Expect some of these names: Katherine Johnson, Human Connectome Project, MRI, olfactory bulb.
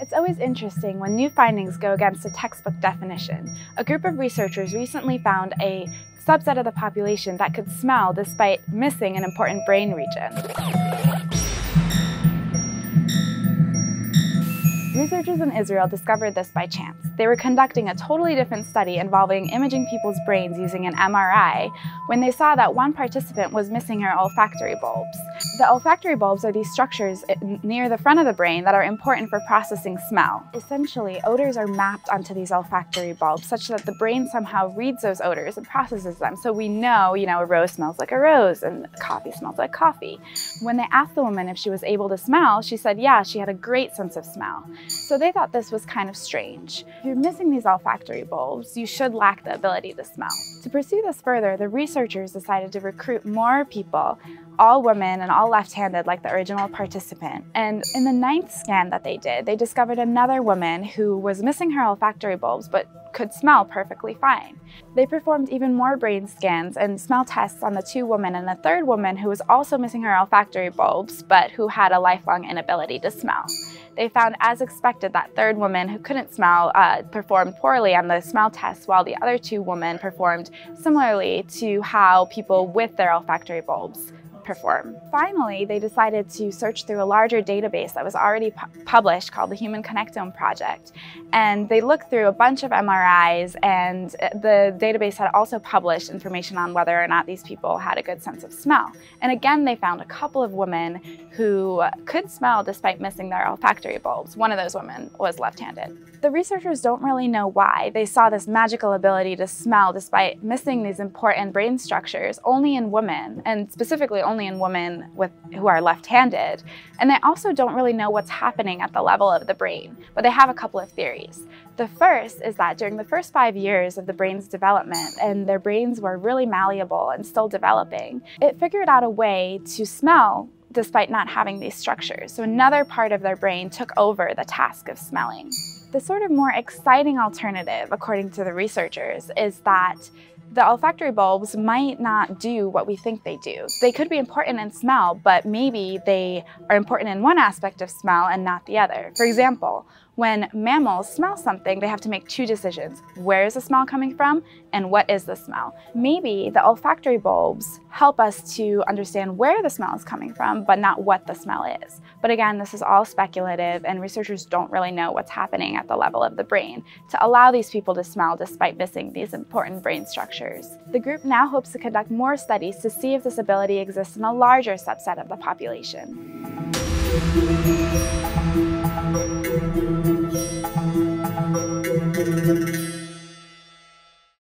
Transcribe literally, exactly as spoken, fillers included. It's always interesting when new findings go against a textbook definition. A group of researchers recently found a subset of the population that could smell despite missing an important brain region. Researchers in Israel discovered this by chance. They were conducting a totally different study involving imaging people's brains using an M R I when they saw that one participant was missing her olfactory bulbs. The olfactory bulbs are these structures near the front of the brain that are important for processing smell. Essentially, odors are mapped onto these olfactory bulbs such that the brain somehow reads those odors and processes them. So we know, you know, a rose smells like a rose and coffee smells like coffee. When they asked the woman if she was able to smell, she said, yeah, she had a great sense of smell. So they thought this was kind of strange. If you're missing these olfactory bulbs, you should lack the ability to smell. To pursue this further, the researchers decided to recruit more people, all women and all left-handed like the original participant. And in the ninth scan that they did, they discovered another woman who was missing her olfactory bulbs but could smell perfectly fine. They performed even more brain scans and smell tests on the two women and the third woman who was also missing her olfactory bulbs but who had a lifelong inability to smell. They found, as expected, that third woman who couldn't smell uh, performed poorly on the smell test, while the other two women performed similarly to how people with their olfactory bulbs perform. Finally, they decided to search through a larger database that was already pu published called the Human Connectome Project. And they looked through a bunch of M R Is, and the database had also published information on whether or not these people had a good sense of smell. And again, they found a couple of women who could smell despite missing their olfactory bulbs. One of those women was left-handed. The researchers don't really know why they saw this magical ability to smell despite missing these important brain structures only in women, and specifically only in women with, who are left-handed. And they also don't really know what's happening at the level of the brain, but they have a couple of theories. The first is that during the first five years of the brain's development, and their brains were really malleable and still developing, it figured out a way to smell despite not having these structures. So another part of their brain took over the task of smelling. The sort of more exciting alternative, according to the researchers, is that the olfactory bulbs might not do what we think they do. They could be important in smell, but maybe they are important in one aspect of smell and not the other. For example, when mammals smell something, they have to make two decisions. Where is the smell coming from, and what is the smell? Maybe the olfactory bulbs help us to understand where the smell is coming from, but not what the smell is. But again, this is all speculative, and researchers don't really know what's happening at the level of the brain to allow these people to smell despite missing these important brain structures. The group now hopes to conduct more studies to see if this ability exists in a larger subset of the population.